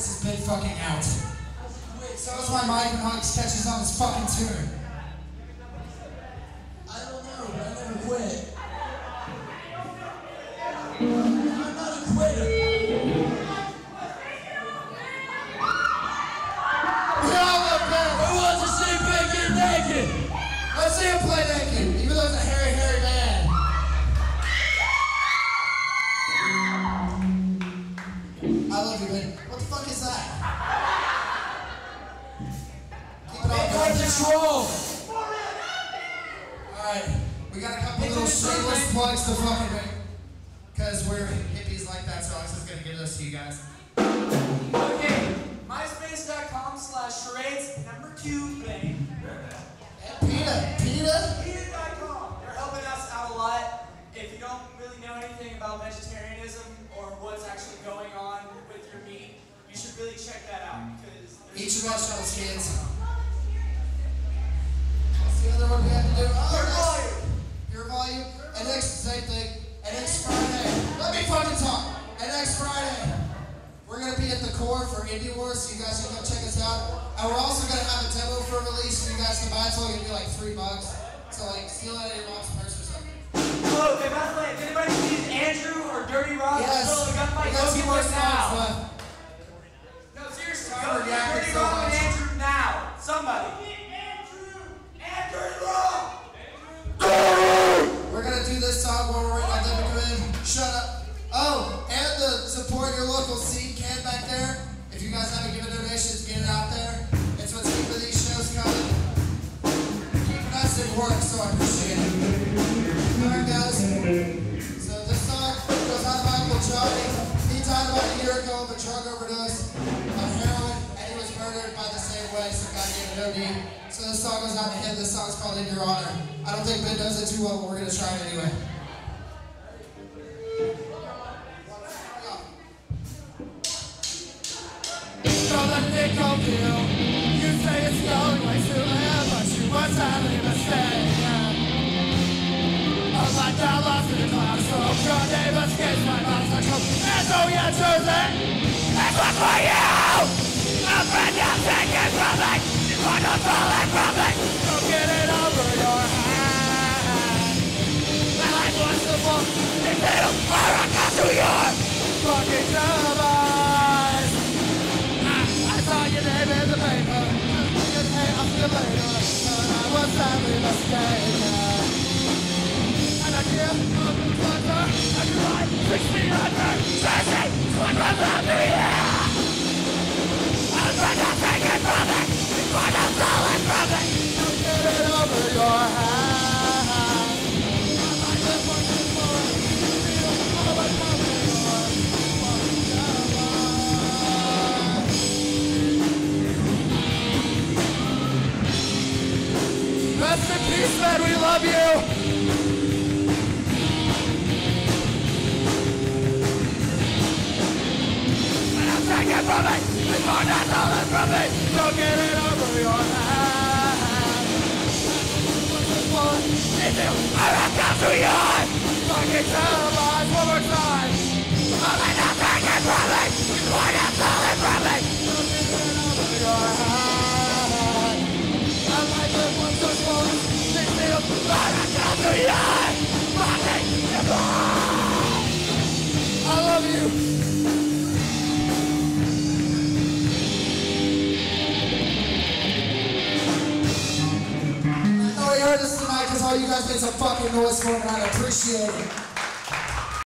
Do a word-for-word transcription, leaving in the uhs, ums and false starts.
This has been fucking out. Wait, so is why Mike Knox catches on his fucking tune. I don't know, but I never quit. I'm not a quitter. We all love that. Who wants to see Pig get naked? Let's see him play naked, even though it's a hairy, hairy man. I love you, man. What the fuck is that? Keep it all going. Control. Alright, we got a couple little shameless plugs to fucking make. Because we're hippies like that, so I was just going to give this to you guys. Okay, myspace.com slash charades number two thing. PETA, PETA? PETA dot com. They're helping us out a lot. If you don't really know anything about vegetarianism or what's actually going on with your meat, you should really check that out. Eat your vegetables, kids. What's the other one we have to do? Oh, your volume. Your volume. And next, same thing. And next Friday. Let me fucking talk. And next Friday, we're going to be at the Core for Indie Wars, so you guys can go check us out. And we're also going to have a demo for release for you guys to buy. It's only going to be like three bucks. So, like, steal it out of your mom's purse or something. Hello, okay, by the way, if anybody sees Andrew or Dirty Rock, yes. So we got to fight, go get them now. No, seriously, go get Dirty Rock and Andrew now. Somebody. Andrew and Dirty Rock. We're going to do this song while we're waiting on them to come in. Shut up. Oh, and the support your local scene can back there. If you guys haven't given donations, get it out there. It's what's keeping these shows coming. Keeping us in work, so I appreciate it. Alright, guys. Johnny, he died about a year ago of a drug overdose on heroin, and he was murdered by the same way, so God gave it O D. So this song goes out to him. This song's called In Your Honor. I don't think Ben does it too well, but we're going to try it anyway. So the nickel deal, you say it's going way too loud, but you want to leave a stadium. I'm like that lost in the clouds, so your neighbors kiss my mouth. And so you choose it. It's one for you. I'll bring your thinking public. It's one of falling public. So get it over your head. My life was simple. It's little far I got to your fucking demise. I saw your name in the paper. Your name off the later. But I was sadly mistaken. I can't help the thunder, I can ride sixteen hundred, sixty, one from the air. I'll try to take it from it, before the soul is from it. Don't get it over your head. I might just want to explore it, you feel all my love in your fucking love. Rest in peace, man, we love you. Take it from me, it's more than all it's from me. Don't get it over your head. It's you, I have come to yours. Fucking tell lies one more time. Only now take it from me, it's more than all it's from me. Don't get it over your head. And my good ones just won't. It's you, I have come to yours. Fucking tell lies. I love you. I heard this tonight because all you guys made some fucking noise for it, and I appreciate it.